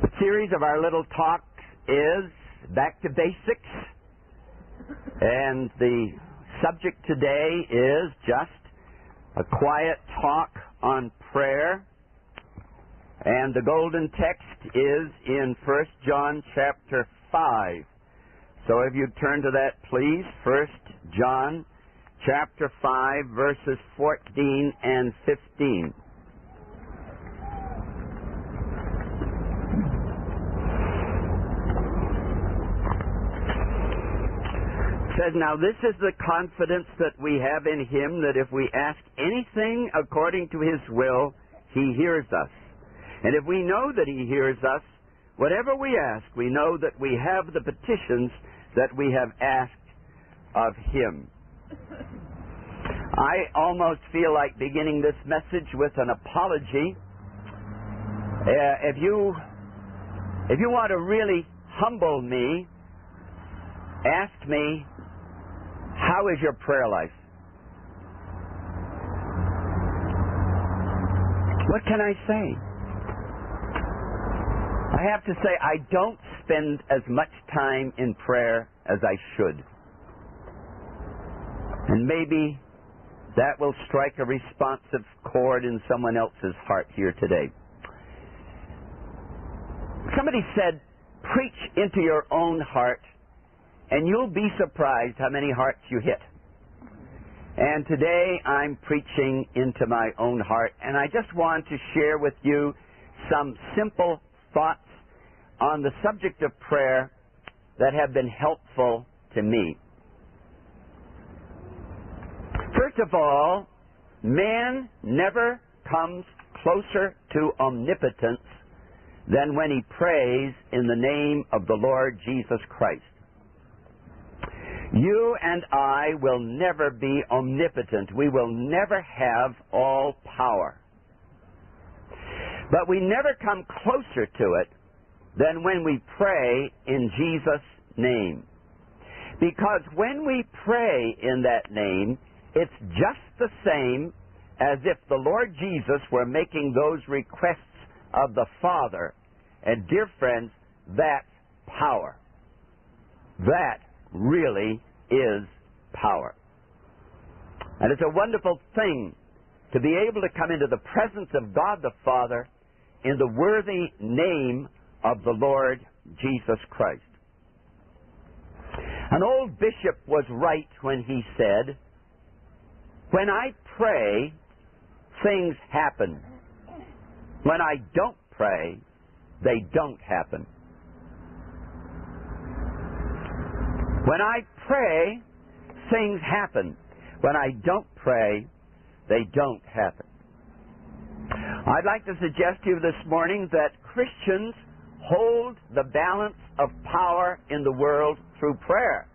The series of our little talks is Back to Basics, and the subject today is just a quiet talk on prayer, and the golden text is in 1 John chapter 5. So if you'd turn to that, please, 1 John chapter 5, verses 14 and 15. Says, now this is the confidence that we have in him, that if we ask anything according to his will, he hears us. And if we know that he hears us, whatever we ask, we know that we have the petitions that we have asked of him. I almost feel like beginning this message with an apology. If you want to really humble me, ask me, how is your prayer life? What can I say? I have to say I don't spend as much time in prayer as I should. And maybe that will strike a responsive chord in someone else's heart here today. Somebody said, preach into your own heart, and you'll be surprised how many hearts you hit. And today I'm preaching into my own heart, and I just want to share with you some simple thoughts on the subject of prayer that have been helpful to me. First of all, man never comes closer to omnipotence than when he prays in the name of the Lord Jesus Christ. You and I will never be omnipotent. We will never have all power. But we never come closer to it than when we pray in Jesus' name. Because when we pray in that name, it's just the same as if the Lord Jesus were making those requests of the Father. And dear friends, that's power. That really is power. And it's a wonderful thing to be able to come into the presence of God the Father in the worthy name of the Lord Jesus Christ. An old bishop was right when he said, when I pray, things happen. When I don't pray, they don't happen. When I pray, things happen. When I don't pray, they don't happen. I'd like to suggest to you this morning that Christians hold the balance of power in the world through prayer.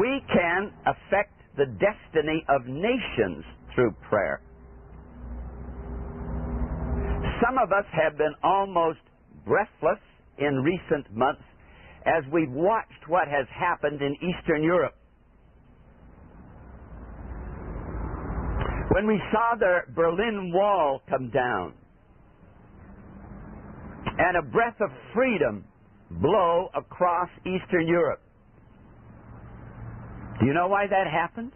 We can affect the destiny of nations through prayer. Some of us have been almost breathless in recent months as we've watched what has happened in Eastern Europe. When we saw the Berlin Wall come down and a breath of freedom blow across Eastern Europe, do you know why that happened?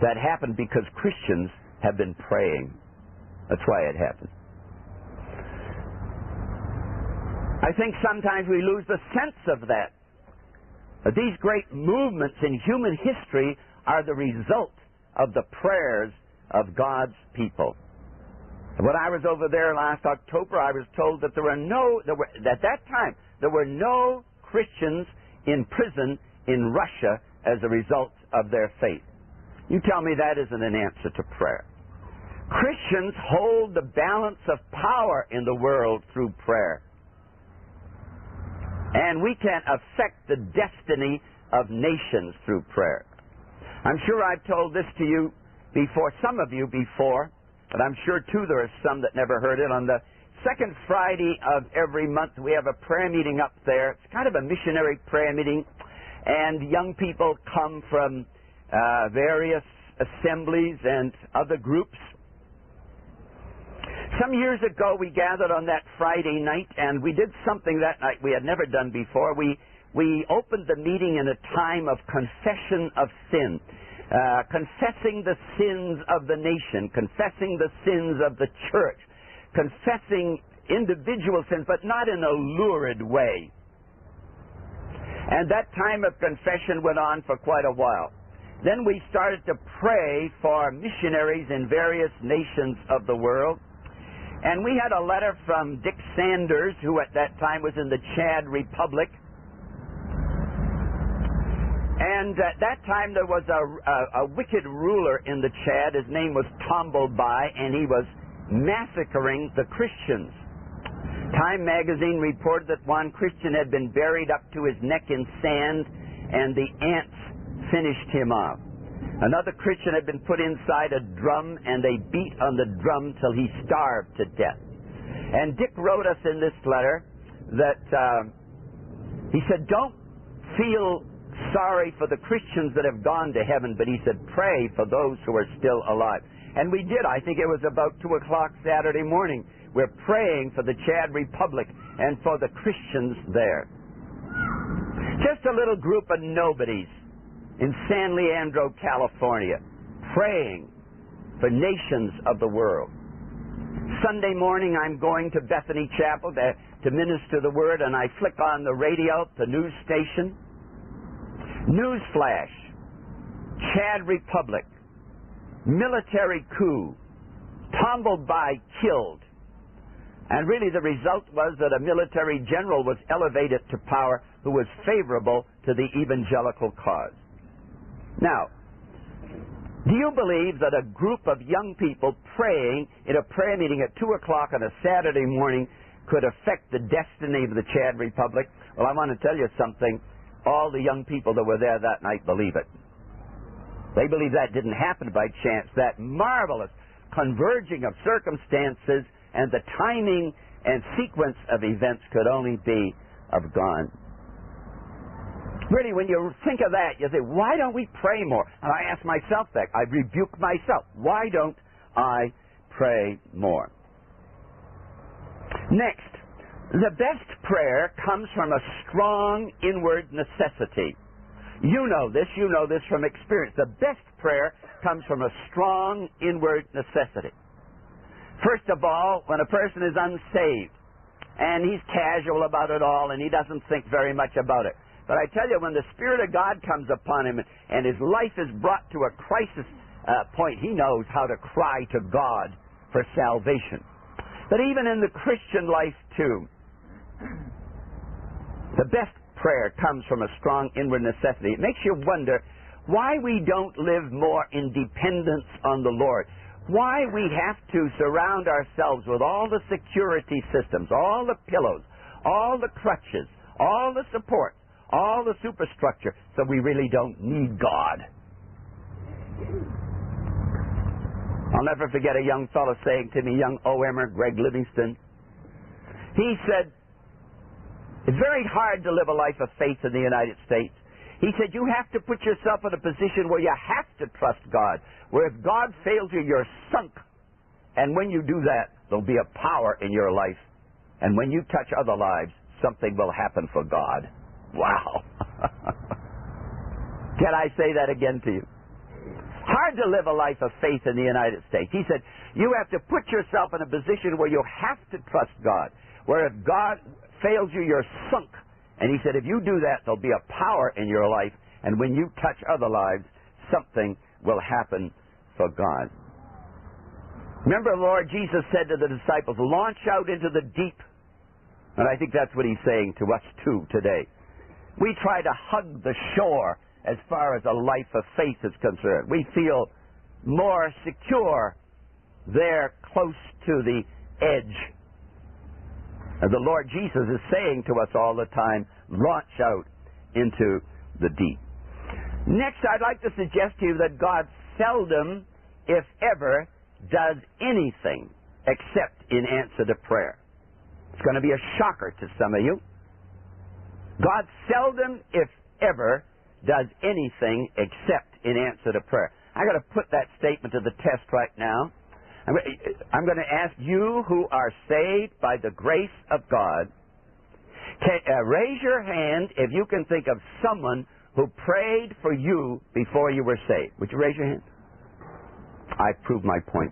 That happened because Christians have been praying. That's why it happened. I think sometimes we lose the sense of that. But these great movements in human history are the result of the prayers of God's people. When I was over there last October, I was told that at that time, there were no Christians in prison in Russia as a result of their faith. You tell me that isn't an answer to prayer. Christians hold the balance of power in the world through prayer. And we can affect the destiny of nations through prayer. I'm sure I've told this to you before, some of you before, but I'm sure too there are some that never heard it. On the second Friday of every month, we have a prayer meeting up there. It's kind of a missionary prayer meeting, and young people come from various assemblies and other groups. Some years ago, we gathered on that Friday night, and we did something that night we had never done before. We opened the meeting in a time of confession of sin, confessing the sins of the nation, confessing the sins of the church, confessing individual sins, but not in a lurid way. And that time of confession went on for quite a while. Then we started to pray for missionaries in various nations of the world. And we had a letter from Dick Sanders, who at that time was in the Chad Republic. And at that time there was a wicked ruler in the Chad. His name was Tombleby, and he was massacring the Christians. Time magazine reported that one Christian had been buried up to his neck in sand, and the ants finished him off. Another Christian had been put inside a drum, and they beat on the drum till he starved to death. And Dick wrote us in this letter that he said, don't feel sorry for the Christians that have gone to heaven, but he said, pray for those who are still alive. And we did. I think it was about 2 o'clock Saturday morning. We're praying for the Chad Republic and for the Christians there. Just a little group of nobodies in San Leandro, California, praying for nations of the world. Sunday morning, I'm going to Bethany Chapel to minister the word, and I flick on the radio, the news station. Newsflash, Chad Republic, military coup, Tombleby killed. And really the result was that a military general was elevated to power who was favorable to the evangelical cause. Now, do you believe that a group of young people praying in a prayer meeting at 2 o'clock on a Saturday morning could affect the destiny of the Chad Republic? Well, I want to tell you something. All the young people that were there that night believe it. They believe that didn't happen by chance. That marvelous converging of circumstances and the timing and sequence of events could only be of God. Really, when you think of that, you say, why don't we pray more? And I ask myself that. I rebuke myself. Why don't I pray more? Next, the best prayer comes from a strong inward necessity. You know this from experience. The best prayer comes from a strong inward necessity. First of all, when a person is unsaved, and he's casual about it all, and he doesn't think very much about it. But I tell you, when the Spirit of God comes upon him and his life is brought to a crisis point, he knows how to cry to God for salvation. But even in the Christian life, too, the best prayer comes from a strong inward necessity. It makes you wonder why we don't live more in dependence on the Lord. Why we have to surround ourselves with all the security systems, all the pillows, all the crutches, all the support, all the superstructure, so we really don't need God. I'll never forget a young fellow saying to me, young OMer, Greg Livingston, he said, it's very hard to live a life of faith in the United States. He said, you have to put yourself in a position where you have to trust God, where if God fails you, you're sunk. And when you do that, there'll be a power in your life. And when you touch other lives, something will happen for God. Wow. Can I say that again to you? Hard to live a life of faith in the United States. He said, you have to put yourself in a position where you have to trust God, where if God fails you, you're sunk. And he said, if you do that, there'll be a power in your life. And when you touch other lives, something will happen for God. Remember, the Lord Jesus said to the disciples, launch out into the deep. And I think that's what he's saying to us, too, today. We try to hug the shore as far as a life of faith is concerned. We feel more secure there close to the edge. And the Lord Jesus is saying to us all the time, launch out into the deep. Next, I'd like to suggest to you that God seldom, if ever, does anything except in answer to prayer. It's going to be a shocker to some of you. God seldom, if ever, does anything except in answer to prayer. I've got to put that statement to the test right now. I'm going to ask you who are saved by the grace of God, raise your hand if you can think of someone who prayed for you before you were saved. Would you raise your hand? I've proved my point.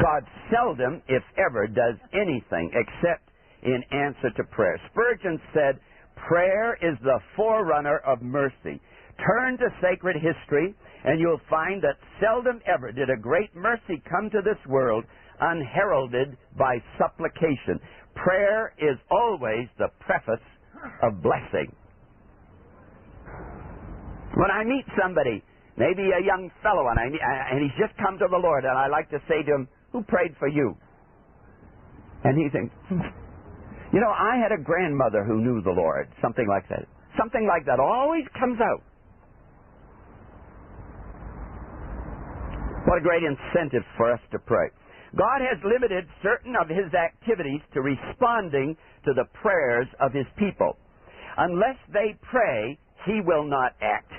God seldom, if ever, does anything except in answer to prayer. Spurgeon said, "Prayer is the forerunner of mercy." Turn to sacred history, and you'll find that seldom ever did a great mercy come to this world unheralded by supplication. Prayer is always the preface of blessing. When I meet somebody, maybe a young fellow, and he's just come to the Lord, and I like to say to him, "Who prayed for you?" And he thinks, "You know, I had a grandmother who knew the Lord," something like that. Something like that always comes out. What a great incentive for us to pray. God has limited certain of His activities to responding to the prayers of His people. Unless they pray, He will not act.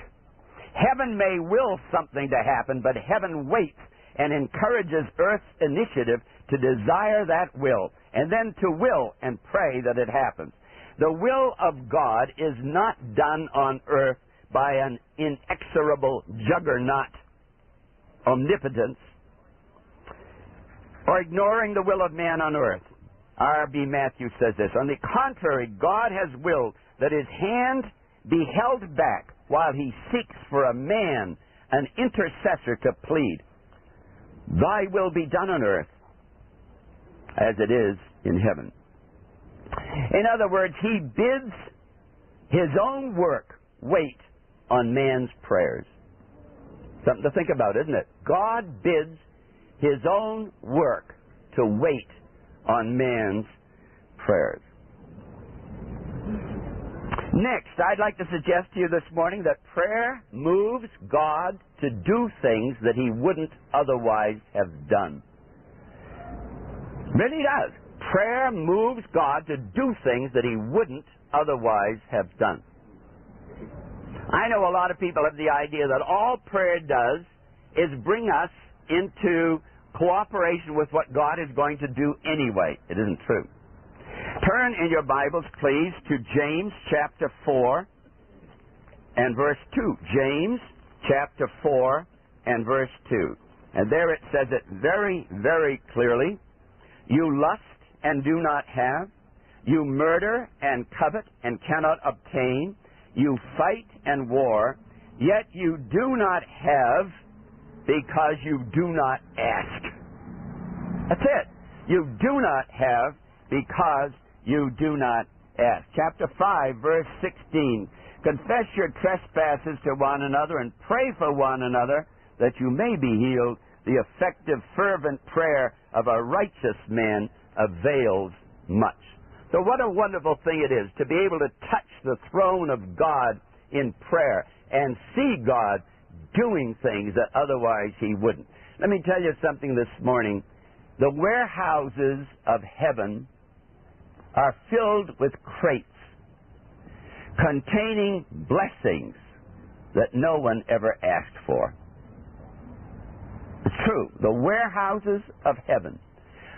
Heaven may will something to happen, but heaven waits and encourages earth's initiative to desire that will, and then to will and pray that it happens. The will of God is not done on earth by an inexorable juggernaut omnipotence or ignoring the will of man on earth. R.B. Matthew says this. On the contrary, God has willed that His hand be held back while He seeks for a man, an intercessor, to plead, "Thy will be done on earth as it is in heaven." In other words, He bids His own work wait on man's prayers. Something to think about, isn't it? God bids His own work to wait on man's prayers. Next, I'd like to suggest to you this morning that prayer moves God to do things that He wouldn't otherwise have done. Really does. Prayer moves God to do things that He wouldn't otherwise have done. I know a lot of people have the idea that all prayer does is bring us into cooperation with what God is going to do anyway. It isn't true. Turn in your Bibles, please, to James chapter 4 and verse 2. James chapter 4 and verse 2. And there it says it very, very clearly. You lust and do not have. You murder and covet and cannot obtain. You fight and war, yet you do not have because you do not ask. That's it. You do not have because you do not ask. Chapter 5, verse 16. Confess your trespasses to one another and pray for one another that you may be healed. The effective, fervent prayer of a righteous man avails much. So what a wonderful thing it is to be able to touch the throne of God in prayer and see God doing things that otherwise He wouldn't. Let me tell you something this morning. The warehouses of heaven are filled with crates containing blessings that no one ever asked for. It's true. The warehouses of heaven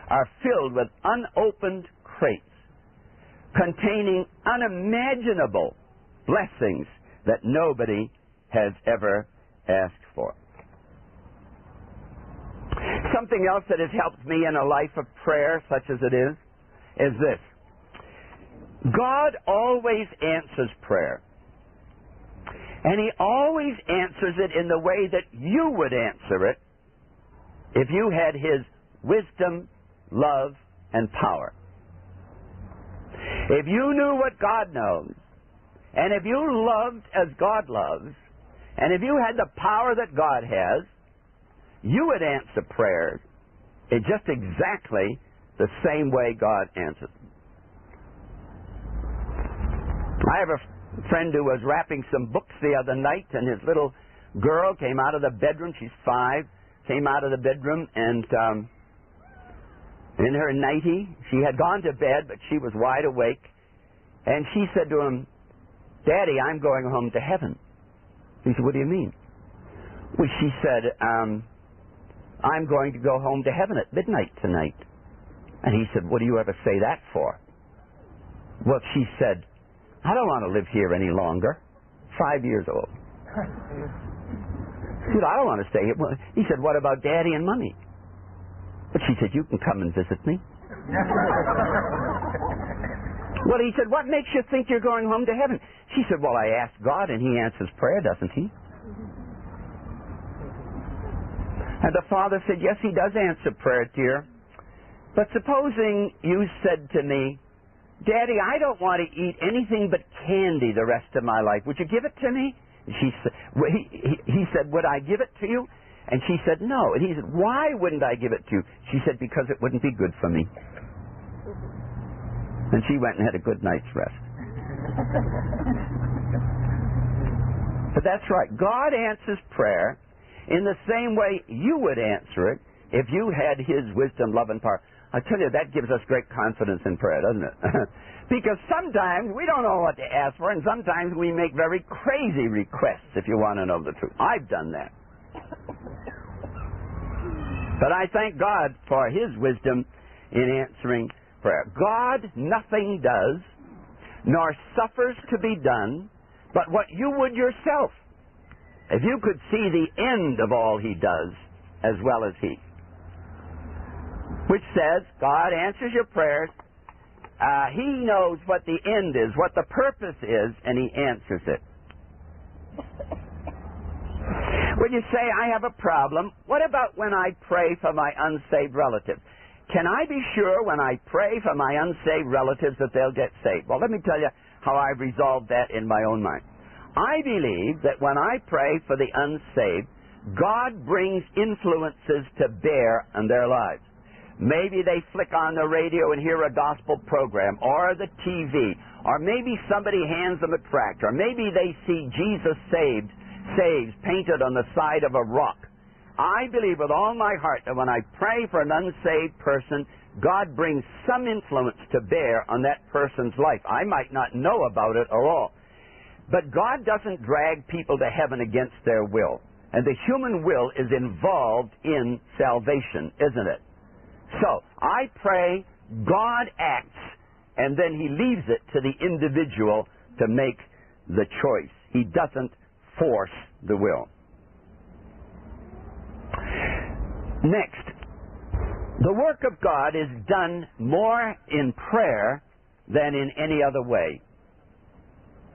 are filled with unopened crates containing unimaginable blessings that nobody has ever asked for. Something else that has helped me in a life of prayer, such as it is this. God always answers prayer. And He always answers it in the way that you would answer it if you had His wisdom, love, and power. If you knew what God knows, and if you loved as God loves, and if you had the power that God has, you would answer prayers in just exactly the same way God answers them. I have a friend who was wrapping some books the other night, and his little girl came out of the bedroom. She's 5, came out of the bedroom, and in her nightie, she had gone to bed, but she was wide awake. And she said to him, "Daddy, I'm going home to heaven." He said, "What do you mean?" Well, she said, I'm going to go home to heaven at midnight tonight. And he said, what do you ever say that for? Well, she said, I don't want to live here any longer. 5 years old. She said, I don't want to stay here. He said, what about daddy and mommy? But she said, you can come and visit me. Well, he said, what makes you think you're going home to heaven? She said, well, I asked God and he answers prayer, doesn't he? And the father said, yes, he does answer prayer, dear. But supposing you said to me, Daddy, I don't want to eat anything but candy the rest of my life. Would you give it to me? And she said, he said, would I give it to you? And she said, no. And he said, why wouldn't I give it to you? She said, because it wouldn't be good for me. And she went and had a good night's rest. But that's right. God answers prayer in the same way you would answer it if you had his wisdom, love, and power. I tell you, that gives us great confidence in prayer, doesn't it? Because sometimes we don't know what to ask for, and sometimes we make very crazy requests, if you want to know the truth. I've done that. But I thank God for his wisdom in answering prayer. God nothing does, nor suffers to be done, but what you would yourself, if you could see the end of all he does as well as he. Which says, God answers your prayers. He knows what the end is, what the purpose is, and he answers it. When you say, I have a problem, what about when I pray for my unsaved relatives? Can I be sure when I pray for my unsaved relatives that they'll get saved? Well, let me tell you how I've resolved that in my own mind. I believe that when I pray for the unsaved, God brings influences to bear on their lives. Maybe they flick on the radio and hear a gospel program, or the TV, or maybe somebody hands them a tract, or maybe they see Jesus saves painted on the side of a rock. I believe with all my heart that when I pray for an unsaved person, God brings some influence to bear on that person's life. I might not know about it at all. But God doesn't drag people to heaven against their will. And the human will is involved in salvation, isn't it? So, I pray, God acts, and then he leaves it to the individual to make the choice. He doesn't force the will. Next, the work of God is done more in prayer than in any other way.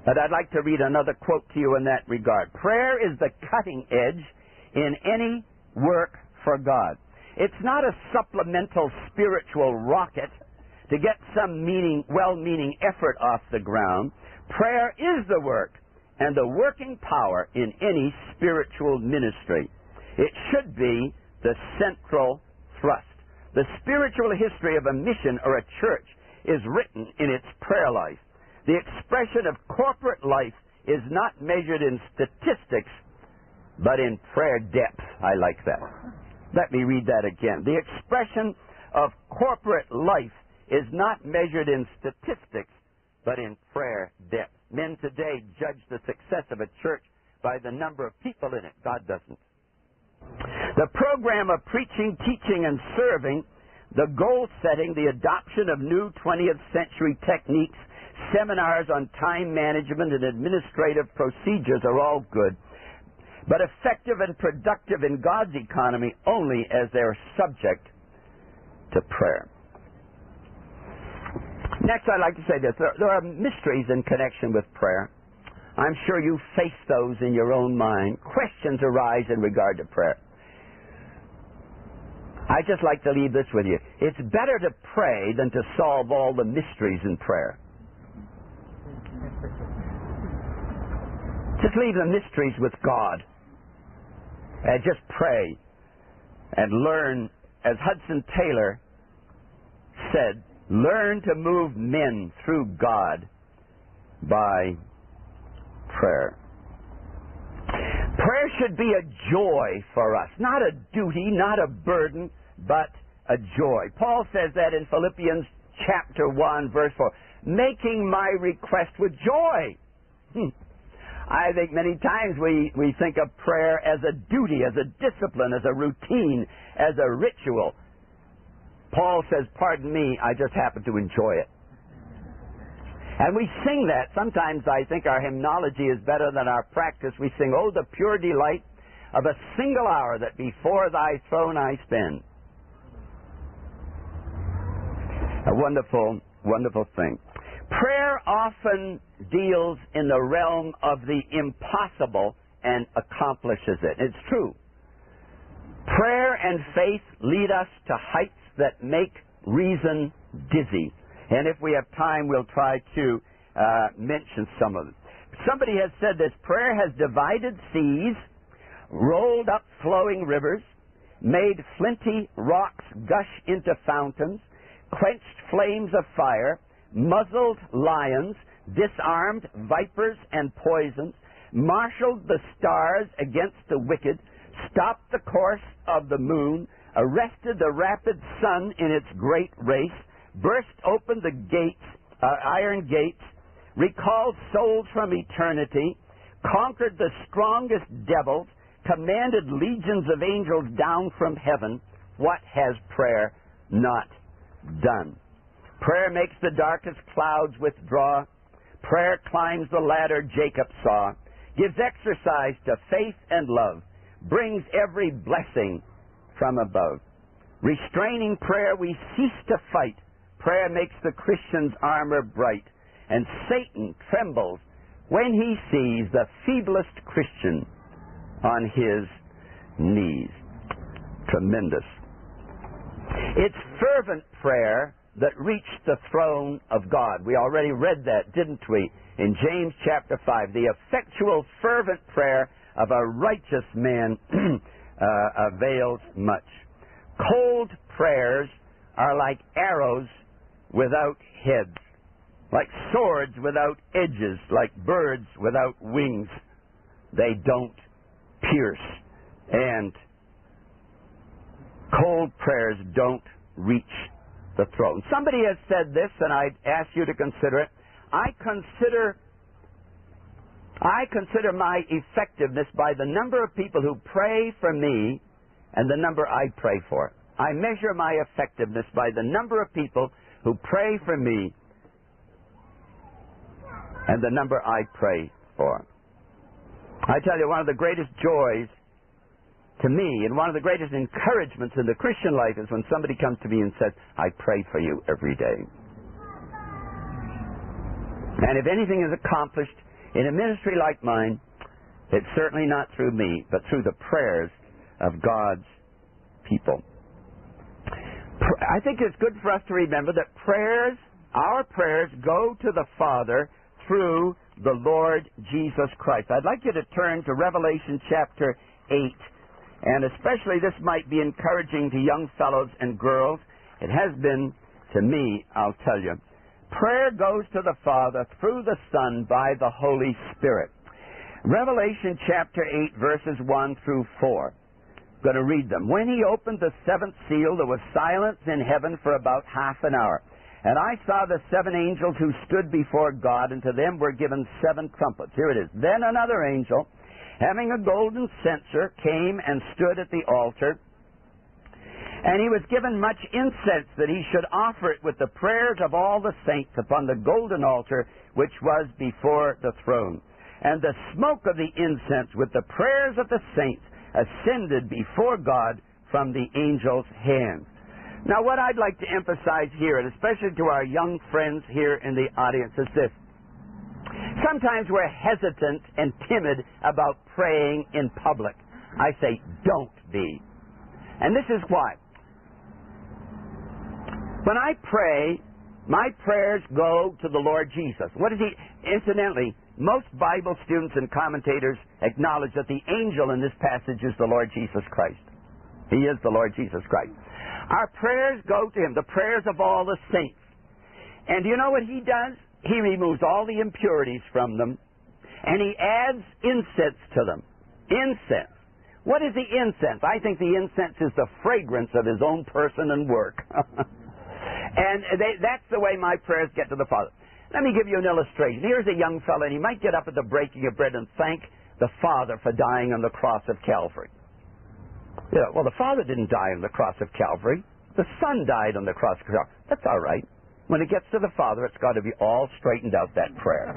But I'd like to read another quote to you in that regard. Prayer is the cutting edge in any work for God. It's not a supplemental spiritual rocket to get some well-meaning effort off the ground. Prayer is the work and the working power in any spiritual ministry. It should be the central thrust. The spiritual history of a mission or a church is written in its prayer life. The expression of corporate life is not measured in statistics, but in prayer depth. I like that. Let me read that again. The expression of corporate life is not measured in statistics, but in prayer depth. Men today judge the success of a church by the number of people in it. God doesn't. The program of preaching, teaching, and serving, the goal setting, the adoption of new 20th century techniques, seminars on time management and administrative procedures are all good, but effective and productive in God's economy only as they are subject to prayer. Next, I'd like to say this. There are mysteries in connection with prayer. I'm sure you face those in your own mind. Questions arise in regard to prayer. I'd just like to leave this with you. It's better to pray than to solve all the mysteries in prayer. Just leave the mysteries with God. And just pray and learn, as Hudson Taylor said, learn to move men through God by prayer. Prayer should be a joy for us, not a duty, not a burden, but a joy. Paul says that in Philippians chapter 1, verse 4, making my request with joy. I think many times we think of prayer as a duty, as a discipline, as a routine, as a ritual. Paul says, pardon me, I just happen to enjoy it. And we sing that. Sometimes I think our hymnology is better than our practice. We sing, oh, the pure delight of a single hour that before thy throne I spend. A wonderful, wonderful thing. Prayer often deals in the realm of the impossible and accomplishes it. It's true. Prayer and faith lead us to heights that make reason dizzy. And if we have time, we'll try to mention some of them. Somebody has said this: prayer has divided seas, rolled up flowing rivers, made flinty rocks gush into fountains, quenched flames of fire, muzzled lions, disarmed vipers and poisons, marshaled the stars against the wicked, stopped the course of the moon, arrested the rapid sun in its great race, burst open the gates, iron gates, recalled souls from eternity, conquered the strongest devils, commanded legions of angels down from heaven. What has prayer not done? Prayer makes the darkest clouds withdraw. Prayer climbs the ladder Jacob saw, gives exercise to faith and love, brings every blessing from above. Restraining prayer, we cease to fight. Prayer makes the Christian's armor bright, and Satan trembles when he sees the feeblest Christian on his knees. Tremendous. It's fervent prayer that reached the throne of God. We already read that, didn't we, in James chapter 5. The effectual, fervent prayer of a righteous man avails much. Cold prayers are like arrows without heads, like swords without edges, like birds without wings. They don't pierce, and cold prayers don't reach the throne. Somebody has said this, and I'd ask you to consider it. I consider my effectiveness by the number of people who pray for me and the number I pray for. I measure my effectiveness by the number of people who pray for me and the number I pray for. I tell you, one of the greatest joys to me and one of the greatest encouragements in the Christian life is when somebody comes to me and says, I pray for you every day. And if anything is accomplished in a ministry like mine, it's certainly not through me, but through the prayers of God's people. I think it's good for us to remember that prayers, our prayers, go to the Father through the Lord Jesus Christ. I'd like you to turn to Revelation chapter 8, and especially this might be encouraging to young fellows and girls. It has been to me, I'll tell you. Prayer goes to the Father through the Son by the Holy Spirit. Revelation chapter 8, verses 1 through 4. I'm going to read them. When he opened the seventh seal, there was silence in heaven for about half an hour. And I saw the seven angels who stood before God, and to them were given seven trumpets. Here it is. Then another angel, having a golden censer, came and stood at the altar. And he was given much incense, that he should offer it with the prayers of all the saints upon the golden altar, which was before the throne. And the smoke of the incense with the prayers of the saints ascended before God from the angel's hand. Now, what I'd like to emphasize here, and especially to our young friends here in the audience, is this. Sometimes we're hesitant and timid about praying in public. I say, don't be. And this is why. When I pray, my prayers go to the Lord Jesus. What is he? Incidentally, most Bible students and commentators acknowledge that the angel in this passage is the Lord Jesus Christ. He is the Lord Jesus Christ. Our prayers go to him, the prayers of all the saints. And do you know what he does? He removes all the impurities from them, and he adds incense to them. Incense. What is the incense? I think the incense is the fragrance of his own person and work. And that's the way my prayers get to the Father. Let me give you an illustration. Here's a young fellow, and he might get up at the breaking of bread and thank the Father for dying on the cross of Calvary. Yeah, well, the Father didn't die on the cross of Calvary. The Son died on the cross of Calvary. That's all right. When it gets to the Father, it's got to be all straightened out, that prayer.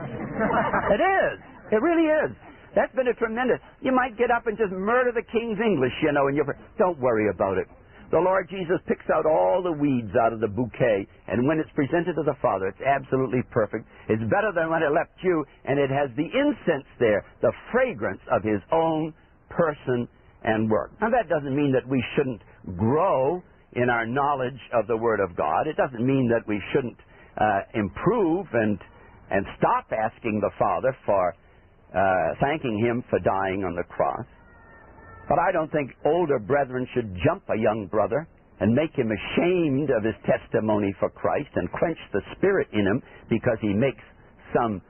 It is. It really is. That's been a tremendous... You might get up and just murder the King's English, you know, and you don't worry about it. The Lord Jesus picks out all the weeds out of the bouquet, and when it's presented to the Father, it's absolutely perfect. It's better than when it left you, and it has the incense there, the fragrance of His own person and work. Now, that doesn't mean that we shouldn't grow in our knowledge of the Word of God. It doesn't mean that we shouldn't improve and stop asking the Father for thanking Him for dying on the cross. But I don't think older brethren should jump a young brother and make him ashamed of his testimony for Christ and quench the Spirit in him because he makes some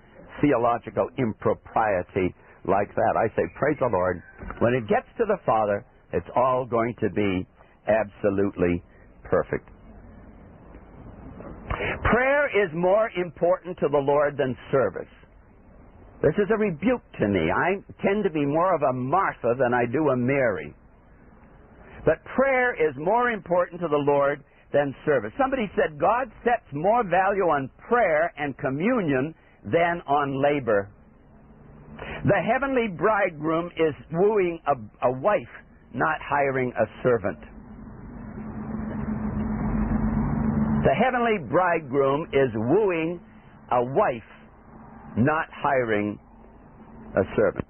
theological impropriety like that. I say, praise the Lord, when it gets to the Father, it's all going to be absolutely perfect. Prayer is more important to the Lord than service. This is a rebuke to me. I tend to be more of a Martha than I do a Mary. But prayer is more important to the Lord than service. Somebody said God sets more value on prayer and communion than on labor. The heavenly bridegroom is wooing a wife, not hiring a servant. The heavenly bridegroom is wooing a wife, not hiring a servant.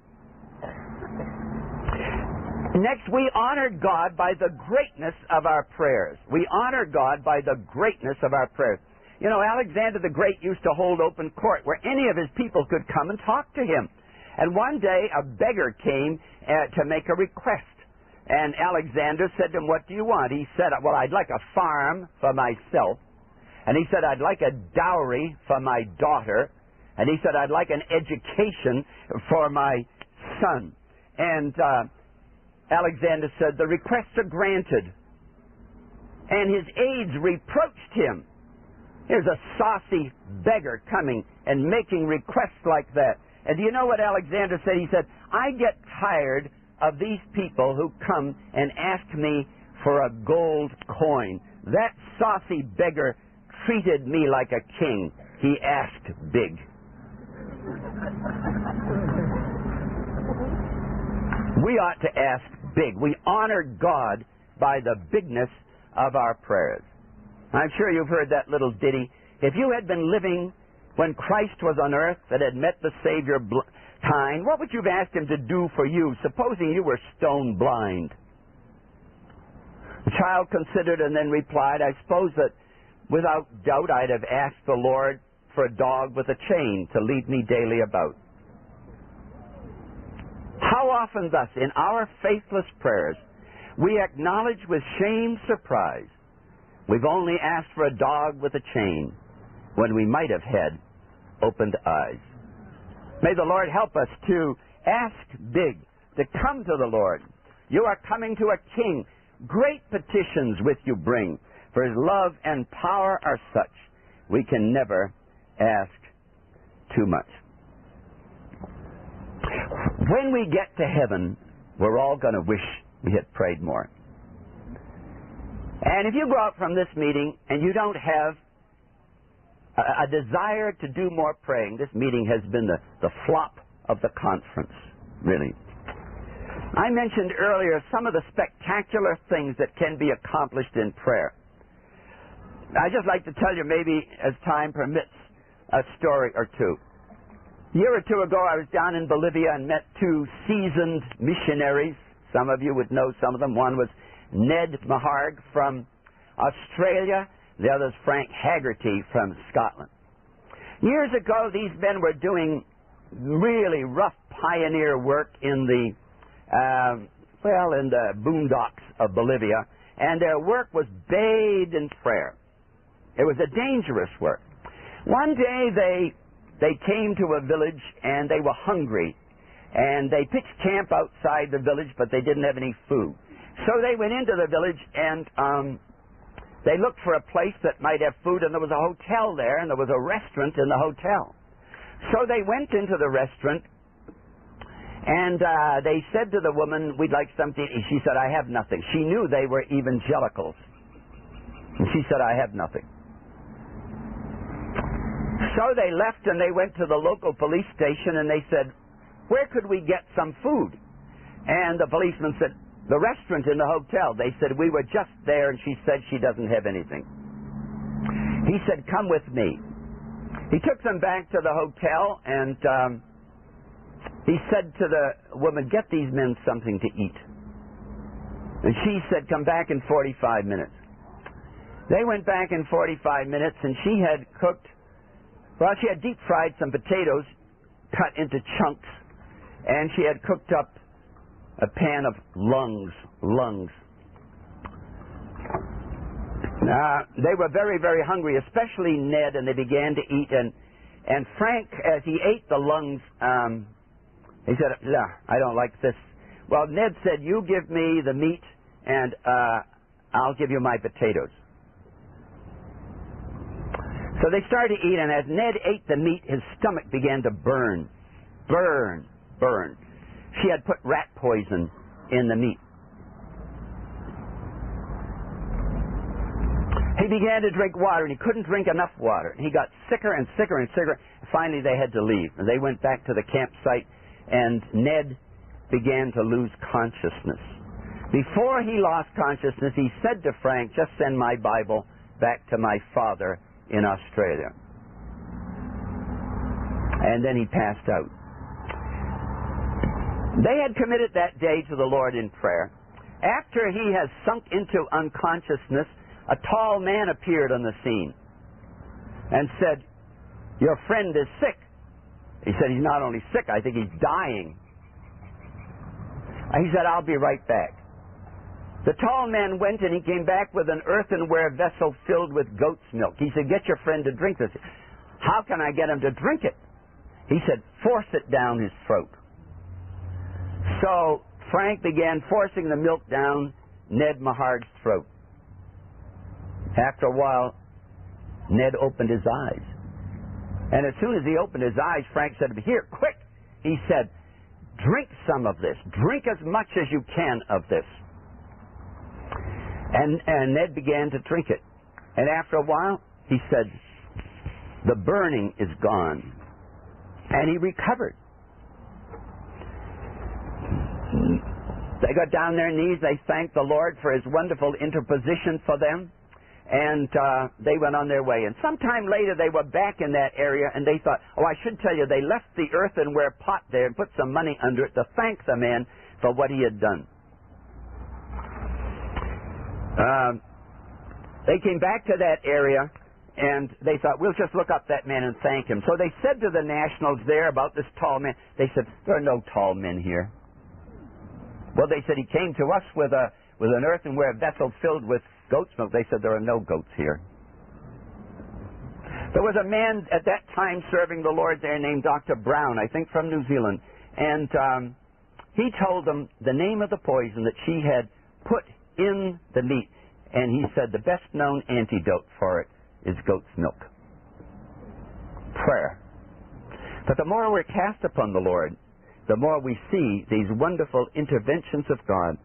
Next, we honor God by the greatness of our prayers. We honor God by the greatness of our prayers. You know, Alexander the Great used to hold open court where any of his people could come and talk to him. And one day, a beggar came to make a request. And Alexander said to him, "What do you want?" He said, "Well, I'd like a farm for myself." And he said, "I'd like a dowry for my daughter." And he said, "I'd like an education for my son." And Alexander said, "The requests are granted." And his aides reproached him. Here's a saucy beggar coming and making requests like that. And do you know what Alexander said? He said, "I get tired of these people who come and ask me for a gold coin. That saucy beggar treated me like a king. He asked big." We ought to ask big. We honor God by the bigness of our prayers. I'm sure you've heard that little ditty. If you had been living when Christ was on earth and had met the Savior time, what would you have asked Him to do for you, supposing you were stone blind? The child considered and then replied, "I suppose that without doubt I'd have asked the Lord for a dog with a chain to lead me daily about." How often thus, in our faithless prayers, we acknowledge with shame, surprise, we've only asked for a dog with a chain when we might have had opened eyes. May the Lord help us to ask big, to come to the Lord. You are coming to a King. Great petitions with you bring, for His love and power are such we can never ask too much. When we get to heaven, we're all going to wish we had prayed more. And if you go out from this meeting and you don't have a desire to do more praying, this meeting has been the flop of the conference, really. I mentioned earlier some of the spectacular things that can be accomplished in prayer. I'd just like to tell you, maybe as time permits, a story or two. A year or two ago, I was down in Bolivia and met two seasoned missionaries. Some of you would know some of them. One was Ned Maharg from Australia. The other is Frank Haggerty from Scotland. Years ago, these men were doing really rough pioneer work in the, in the boondocks of Bolivia, and their work was bathed in prayer. It was a dangerous work. One day they came to a village and they were hungry, and they pitched camp outside the village, but they didn't have any food. So they went into the village and They looked for a place that might have food, and there was a hotel there, and there was a restaurant in the hotel. So they went into the restaurant, and they said to the woman, "We'd like something to eat." She said, "I have nothing." She knew they were evangelicals. And she said, "I have nothing." So they left, and they went to the local police station, and they said, "Where could we get some food?" And the policeman said, "The restaurant in the hotel." They said, "We were just there, and she said she doesn't have anything." He said, "Come with me." He took them back to the hotel, and he said to the woman, "Get these men something to eat." And she said, "Come back in 45 minutes. They went back in 45 minutes, and she had cooked, well, she had deep-fried some potatoes cut into chunks, and she had cooked up a pan of lungs. They were very, very hungry, especially Ned, and they began to eat. And Frank, as he ate the lungs, he said, "Nah, I don't like this." Well, Ned said, "You give me the meat, and I'll give you my potatoes." So they started to eat, and as Ned ate the meat, his stomach began to burn. She had put rat poison in the meat. He began to drink water, and he couldn't drink enough water. He got sicker and sicker and sicker. Finally, they had to leave, and they went back to the campsite, and Ned began to lose consciousness. Before he lost consciousness, he said to Frank, "Just send my Bible back to my father in Australia." And then he passed out. They had committed that day to the Lord in prayer. After he had sunk into unconsciousness, a tall man appeared on the scene and said, "Your friend is sick." He said, "He's not only sick, I think he's dying." He said, "I'll be right back." The tall man went, and he came back with an earthenware vessel filled with goat's milk. He said, "Get your friend to drink this." "How can I get him to drink it?" He said, "Force it down his throat." So Frank began forcing the milk down Ned Maharg's throat. After a while, Ned opened his eyes. And as soon as he opened his eyes, Frank said to him, "Here, quick," he said, "drink some of this. Drink as much as you can of this." And Ned began to drink it. And after a while, he said, "The burning is gone." And he recovered. They got down their knees. They thanked the Lord for his wonderful interposition for them. And they went on their way. And sometime later, they were back in that area, and they thought, "Oh, I should tell you," they left the earthenware pot there and put some money under it to thank the man for what he had done. They came back to that area, and they thought, "We'll just look up that man and thank him." So they said to the nationals there about this tall man, they said, "There are no tall men here." Well, they said, "He came to us with an earthenware vessel filled with goat's milk." They said, "There are no goats here." There was a man at that time serving the Lord there named Dr. Brown, I think from New Zealand. And he told them the name of the poison that she had put in the meat. And he said, "The best known antidote for it is goat's milk." Prayer. But the more we're cast upon the Lord, the more we see these wonderful interventions of God.